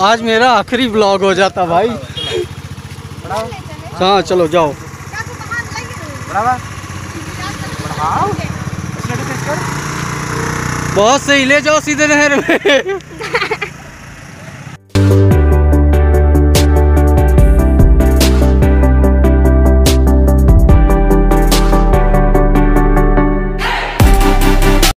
आज मेरा आखिरी ब्लॉग हो जाता भाई। हाँ चलो जाओ। बहुत सही, ले जाओ सीधे नहर में।